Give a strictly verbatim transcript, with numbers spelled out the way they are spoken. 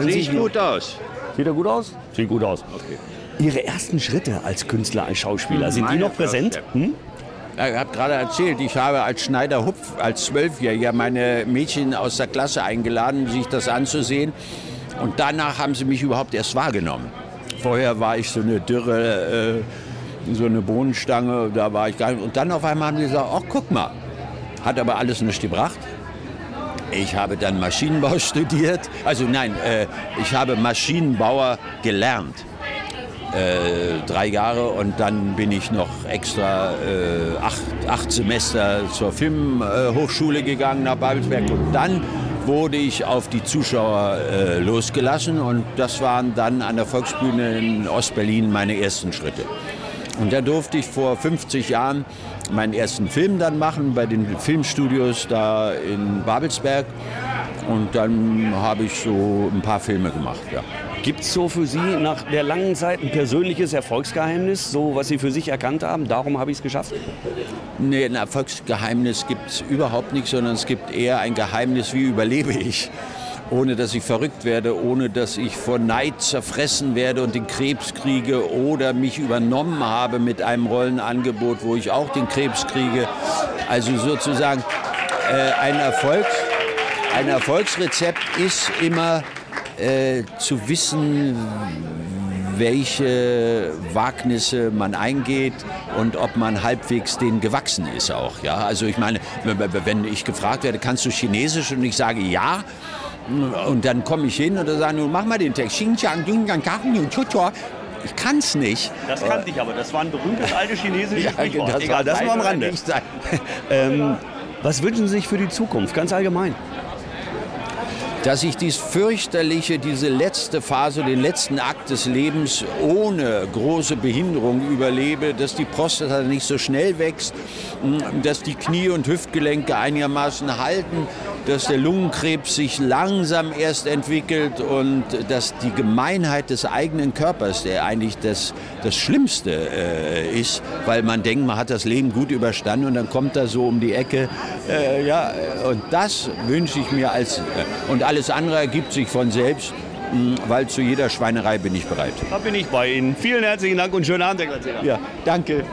Sieht gut aus. Sieht er gut aus? Sieht gut aus. Okay. Ihre ersten Schritte als Künstler, als Schauspieler, sind die noch präsent? Hm? Ich habe gerade erzählt, ich habe als Schneiderhupf, als Zwölfjähriger, meine Mädchen aus der Klasse eingeladen, sich das anzusehen. Und danach haben sie mich überhaupt erst wahrgenommen. Vorher war ich so eine dürre, äh, so eine Bohnenstange, da war ich gar nicht. Und dann auf einmal haben sie gesagt, ach, guck mal. Hat aber alles nichts gebracht. Ich habe dann Maschinenbau studiert, also nein, äh, ich habe Maschinenbauer gelernt, äh, drei Jahre und dann bin ich noch extra äh, acht, acht Semester zur Filmhochschule äh, gegangen nach Babelsberg und dann wurde ich auf die Zuschauer äh, losgelassen und das waren dann an der Volksbühne in Ostberlin meine ersten Schritte. Und da durfte ich vor fünfzig Jahren meinen ersten Film dann machen bei den Filmstudios da in Babelsberg. Und dann habe ich so ein paar Filme gemacht, ja. Gibt es so für Sie nach der langen Zeit ein persönliches Erfolgsgeheimnis, so was Sie für sich erkannt haben? Darum habe ich es geschafft? Nee, ein Erfolgsgeheimnis gibt es überhaupt nicht, sondern es gibt eher ein Geheimnis, wie überlebe ich? Ohne dass ich verrückt werde, ohne dass ich vor Neid zerfressen werde und den Krebs kriege oder mich übernommen habe mit einem Rollenangebot, wo ich auch den Krebs kriege. Also sozusagen äh, ein Erfolg, ein Erfolgsrezept ist immer äh, zu wissen, welche Wagnisse man eingeht und ob man halbwegs denen gewachsen ist auch. Ja? Also ich meine, wenn ich gefragt werde, kannst du Chinesisch? Und ich sage ja. Und dann komme ich hin und dann sagen, nun mach mal den Text. Xinjiang, Dünghangkachen und Chuchua. Ich kann's nicht. Das kannte ich aber. Das war ein berühmtes altes chinesisches ja, Sprichwort. Das, Egal, das nur am Rande. ähm, was wünschen Sie sich für die Zukunft, ganz allgemein? Dass ich dies fürchterliche, diese letzte Phase, den letzten Akt des Lebens ohne große Behinderung überlebe, dass die Prostata nicht so schnell wächst, dass die Knie- und Hüftgelenke einigermaßen halten, dass der Lungenkrebs sich langsam erst entwickelt und dass die Gemeinheit des eigenen Körpers, der eigentlich das, das Schlimmste äh, ist, weil man denkt, man hat das Leben gut überstanden und dann kommt er so um die Ecke. Äh, ja, und das wünsche ich mir als... Äh, und alle Alles andere ergibt sich von selbst, weil zu jeder Schweinerei bin ich bereit. Da bin ich bei Ihnen. Vielen herzlichen Dank und schönen Abend, Herr Glatzeder. Ja, danke.